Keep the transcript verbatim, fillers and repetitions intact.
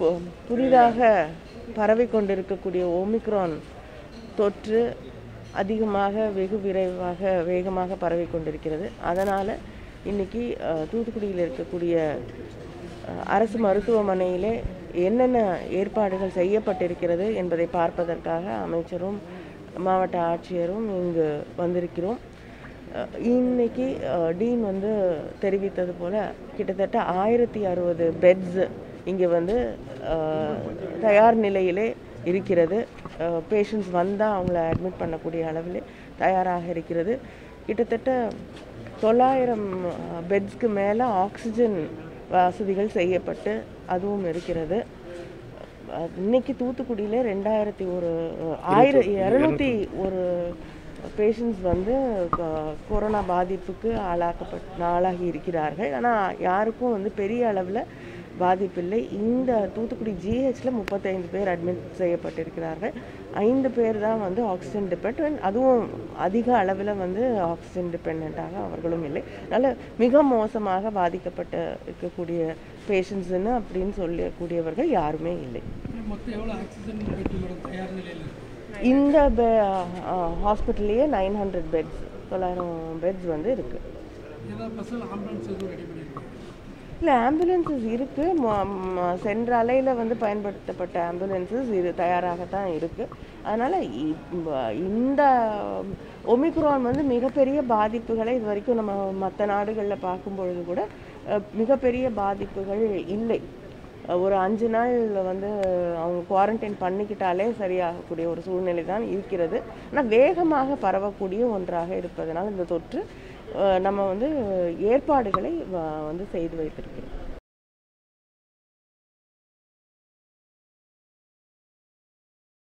புதிதாக பரவிக்கொண்டிருக்கக்கூடிய ஓமிக்ரான் தொற்று அதிகமாக வெகு விரைவாக வேகமாக பரவிக்கொண்டிருக்கிறது. அதனால் இன்றைக்கி தூத்துக்குடியில் இருக்கக்கூடிய அரசு மருத்துவமனையிலே என்னென்ன ஏற்பாடுகள் செய்யப்பட்டிருக்கிறது என்பதை பார்ப்பதற்காக அமைச்சரும் மாவட்ட ஆட்சியரும் இங்கு வந்திருக்கிறோம். இன்றைக்கி டீன் வந்து தெரிவித்தது போல் கிட்டத்தட்ட ஆயிரத்தி அறுபது பெட்ஸ் இங்கே வந்து தயார் நிலையிலே இருக்கிறது. பேஷண்ட்ஸ் வந்தால் அவங்கள அட்மிட் பண்ணக்கூடிய அளவில் தயாராக இருக்கிறது. கிட்டத்தட்ட தொள்ளாயிரம் பெட்ஸ்க்கு மேலே ஆக்சிஜன் வசதிகள் செய்யப்பட்டு அதுவும் இருக்கிறது. இன்றைக்கி தூத்துக்குடியில் ரெண்டாயிரத்தி ஒரு ஆயிரம் இரநூத்தி ஒரு பேஷண்ட்ஸ் வந்து கொரோனா பாதிப்புக்கு ஆளாக்கப்பட்ட ஆளாகி இருக்கிறார்கள். ஆனால் யாருக்கும் வந்து பெரிய அளவில் பாதிப்பில்லை. இந்த தூத்துக்குடி ஜிஹெச்சில் முப்பத்தைந்து பேர் அட்மிட் செய்யப்பட்டிருக்கிறார்கள். ஐந்து பேர் தான் வந்து ஆக்சிஜன் டிபெண்ட், அதுவும் அதிக அளவில் வந்து ஆக்சிஜன் டிபெண்ட்டாக அவர்களும் இல்லை. அதனால் மிக மோசமாக பாதிக்கப்பட்ட இருக்கக்கூடிய பேஷண்ட்ஸுன்னு அப்படின்னு சொல்லக்கூடியவர்கள் யாருமே இல்லை. இந்த பெ ஹாஸ்பிட்டல்லையே நைன் ஹண்ட்ரட் பெட்ஸ் தொள்ளாயிரம் பெட்ஸ் வந்து இருக்குது. இல்லை, ஆம்புலன்ஸஸ் இருக்குது. சென்ற அலையில் வந்து பயன்படுத்தப்பட்ட ஆம்புலன்ஸஸ் இது தயாராகத்தான் இருக்குது. அதனால் இந்த ஒமிக்ரான் வந்து மிகப்பெரிய பாதிப்புகளை இது வரைக்கும் நம்ம மற்ற நாடுகளில் பார்க்கும்பொழுது கூட மிகப்பெரிய பாதிப்புகள் இல்லை. ஒரு அஞ்சு நாள் வந்து அவங்க குவாரண்டைன் பண்ணிக்கிட்டாலே சரியாகக்கூடிய ஒரு சூழ்நிலை தான் இருக்கிறது. ஆனால் வேகமாக பரவக்கூடிய ஒன்றாக இருப்பதனால் இந்த தொற்று நம்ம வந்து ஏற்பாடுகளை வந்து செய்து வைத்திருக்கிறோம்.